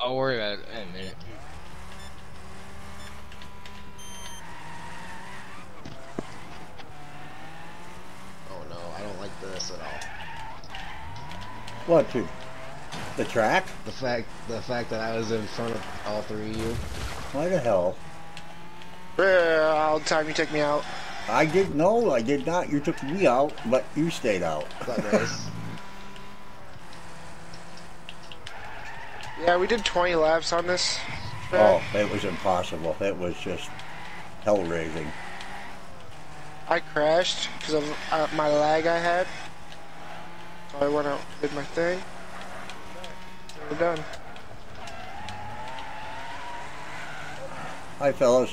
I'll worry about it in a minute. Oh no, I don't like this at all. What dude? The track? The fact that I was in front of all three of you. Why the hell? All the time you took me out. I did no, I did not. You took me out, but you stayed out. That's nice. Yeah, we did 20 laps on this track. Oh, it was impossible. It was just hell-raising. I crashed because of my lag I had. So I went out and did my thing. We're done. Hi, fellas.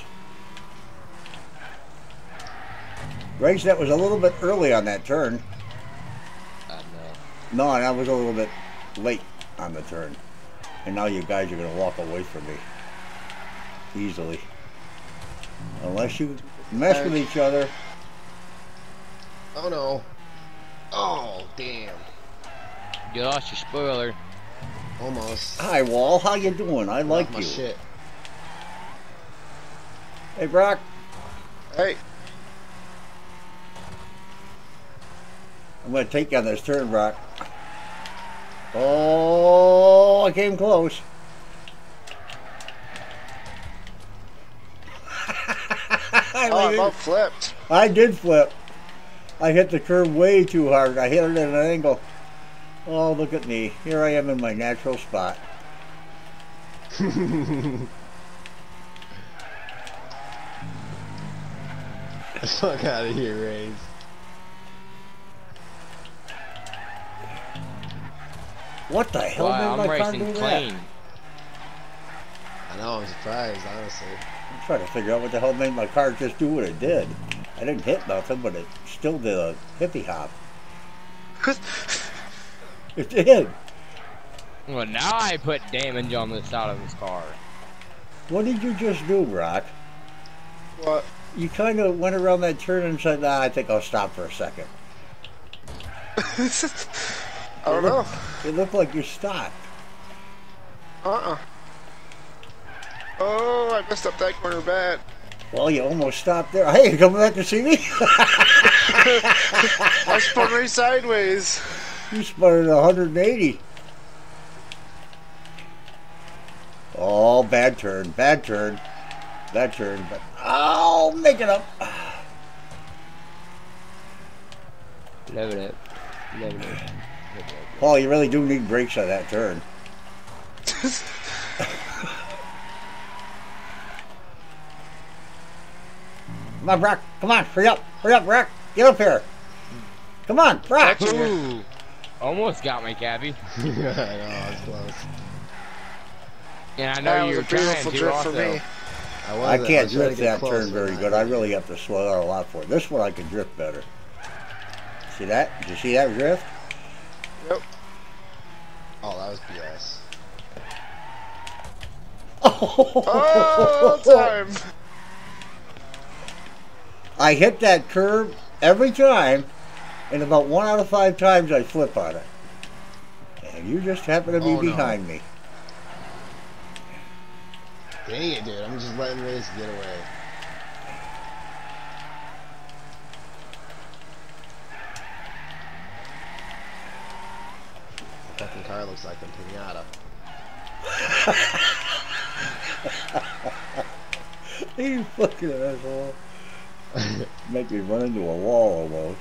Reg, that was a little bit early on that turn. No, and I was a little bit late on the turn. And now you guys are going to walk away from me. Easily. Unless you mess with each other. Oh no. Oh, damn. You lost your spoiler. Almost. Hi, Wall. How you doing? I like you. Shit. Hey, Brock. Hey. I'm going to take you on this turn, Brock. Oh, I came close. I about flipped. I did flip. I hit the curb way too hard. I hit it at an angle. Oh, look at me. Here I am in my natural spot. The fuck out of here, Raze. What the hell made my car do that? I know, I'm surprised, honestly. I'm trying to figure out what the hell made my car just do what it did. I didn't hit nothing, but it still did a hippie hop. It did. Well, now I put damage on the side of this car. What did you just do, Brock? What? You kind of went around that turn and said, nah, I think I'll stop for a second. I don't know. It looked like you stopped. Oh, I messed up that corner bad. Well, you almost stopped there. Hey, you coming back to see me? I spun right sideways. You spun at 180. Oh, bad turn. Bad turn. Bad turn. But I'll make it up. Loving it. Loving it. Paul, you really do need brakes on that turn. Come on, Brock. Come on, hurry up. Hurry up, Brock. Get up here. Come on, Brock. Ooh. Almost got me, Cabby. Yeah, I know, it's close. And I know that you were trying to drift for me. I can't drift that turn very good. I really have to slow down a lot for it. This one I can drift better. See that? Did you see that drift? Yep. Oh, that was BS. Oh, time! I hit that curb every time, and about 1 out of 5 times I flip on it. And you just happen to be behind me. Dang it, dude. I'm just letting Raze get away. Fucking car looks like a pinata. You fucking asshole. Make me run into a wall almost.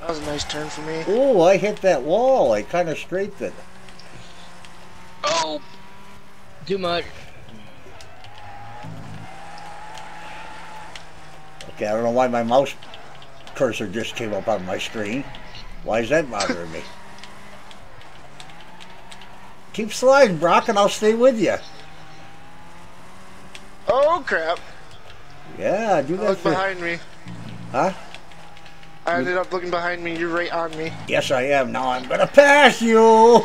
That was a nice turn for me. Oh, I hit that wall. I kind of strafed it. Oh! Too much. Okay, I don't know why my mouse cursor just came up on my screen. Why is that bothering me? Keep sliding, Brock, and I'll stay with you. Oh, crap. Yeah, do that. Look behind me. Huh? I ended up looking behind me. You're right on me. Yes, I am. Now I'm going to pass you.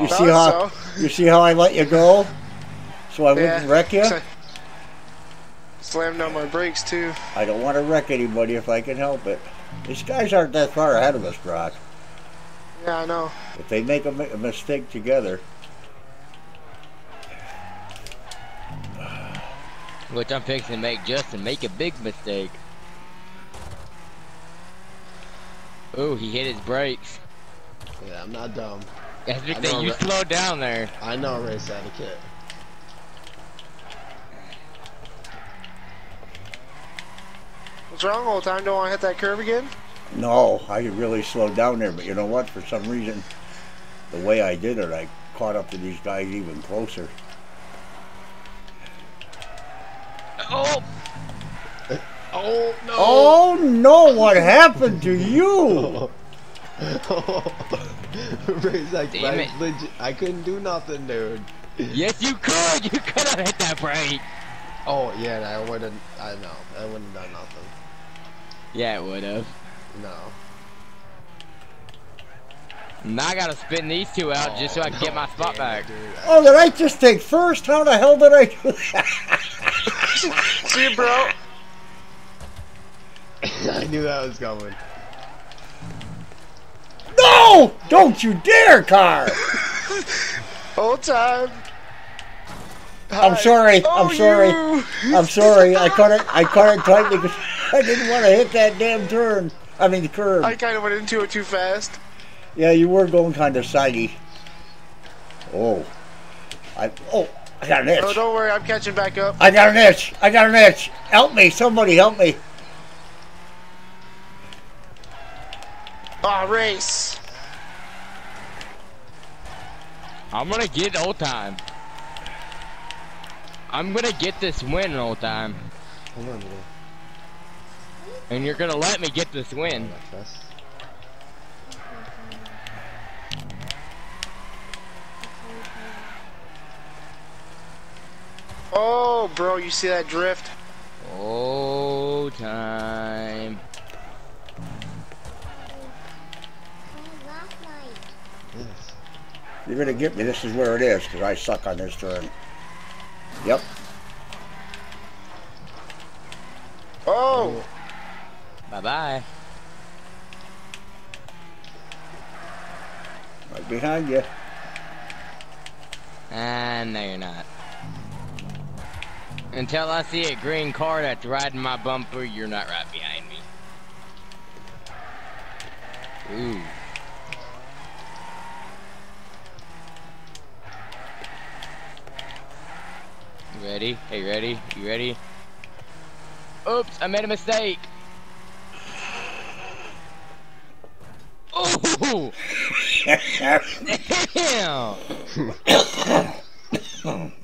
You see how I let you go? So I wouldn't wreck you? Slammed on my brakes too. I don't want to wreck anybody if I can help it. These guys aren't that far ahead of us, Brock. Yeah, I know. If they make a mistake together. Which I'm fixing to make Justin make a big mistake. Ooh, he hit his brakes. Yeah, I'm not dumb. That's because you slowed down there. I know, race etiquette. What's wrong, old time? Don't want to hit that curb again? No, I really slowed down there, but you know what? For some reason, the way I did it, I caught up to these guys even closer. Oh! Oh, no! Oh, no! What happened to you? Ray's like, legit, I couldn't do nothing, dude. Yes, you could! You could have hit that brake! Oh, yeah, I wouldn't. I know. I wouldn't have done nothing. Yeah, it would have. No. Now I gotta spin these two out just so I can get my spot back. Dude. Oh, did I just take first? How the hell did I do that? See you, bro. I knew that was coming. No! Don't you dare, car! Old time. Hi. I'm sorry. Oh, I'm sorry. You. I'm sorry. I caught it. I caught it tightly because I didn't want to hit that damn turn. I mean the curve. I kind of went into it too fast. Yeah, you were going kind of sidey. Oh, I got an itch. Oh, don't worry. I'm catching back up. I got an itch. I got an itch. Help me, somebody help me. Ah, race. I'm gonna get old time. I'm gonna get this win, old time. Hold on, dude. And you're gonna let me get this win. Oh, bro, you see that drift? Old time. You're gonna get me. This is where it is, because I suck on this turn. Yep. Oh! Bye-bye. Right behind you. And no, you're not. Until I see a green car that's riding my bumper, you're not right behind me. Ooh. Ready? Hey, ready? You ready? Oops, I made a mistake. Oh! Damn!